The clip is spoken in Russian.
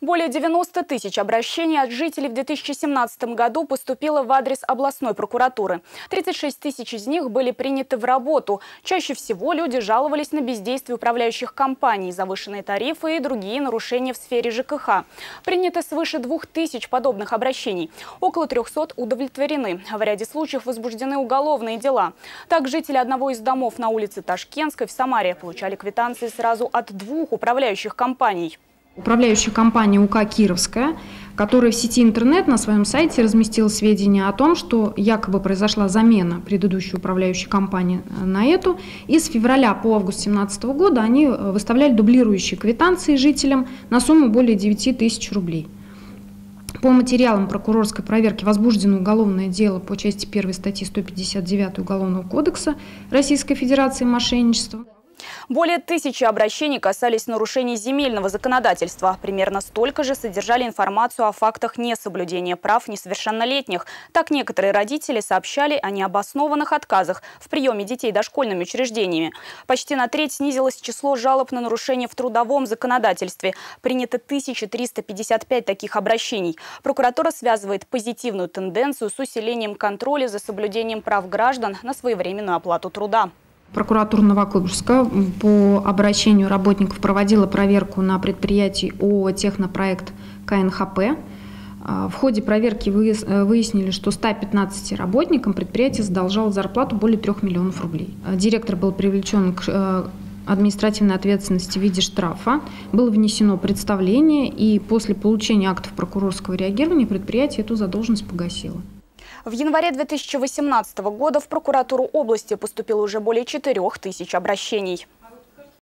Более 90 тысяч обращений от жителей в 2017 году поступило в адрес областной прокуратуры. 36 тысяч из них были приняты в работу. Чаще всего люди жаловались на бездействие управляющих компаний, завышенные тарифы и другие нарушения в сфере ЖКХ. Принято свыше 2000 подобных обращений. Около 300 удовлетворены. В ряде случаев возбуждены уголовные дела. Так, жители одного из домов на улице Ташкентской в Самаре получали квитанции сразу от двух управляющих компаний. Управляющая компания УК «Кировская», которая в сети интернет на своем сайте разместила сведения о том, что якобы произошла замена предыдущей управляющей компании на эту. И с февраля по август 2017 года они выставляли дублирующие квитанции жителям на сумму более 9 тысяч рублей. По материалам прокурорской проверки возбуждено уголовное дело по части 1 статьи 159 Уголовного кодекса Российской Федерации «Мошенничество». Более 1000 обращений касались нарушений земельного законодательства. Примерно столько же содержали информацию о фактах несоблюдения прав несовершеннолетних. Так, некоторые родители сообщали о необоснованных отказах в приеме детей дошкольными учреждениями. Почти на треть снизилось число жалоб на нарушения в трудовом законодательстве. Принято 1355 таких обращений. Прокуратура связывает позитивную тенденцию с усилением контроля за соблюдением прав граждан на своевременную оплату труда. Прокуратура Новокуйбышевска по обращению работников проводила проверку на предприятии ООО «Технопроект КНХП». В ходе проверки выяснили, что 115 работникам предприятие задолжало зарплату более 3 миллионов рублей. Директор был привлечен к административной ответственности в виде штрафа. Было внесено представление, и после получения актов прокурорского реагирования предприятие эту задолженность погасило. В январе 2018 года в прокуратуру области поступило уже более 4000 обращений.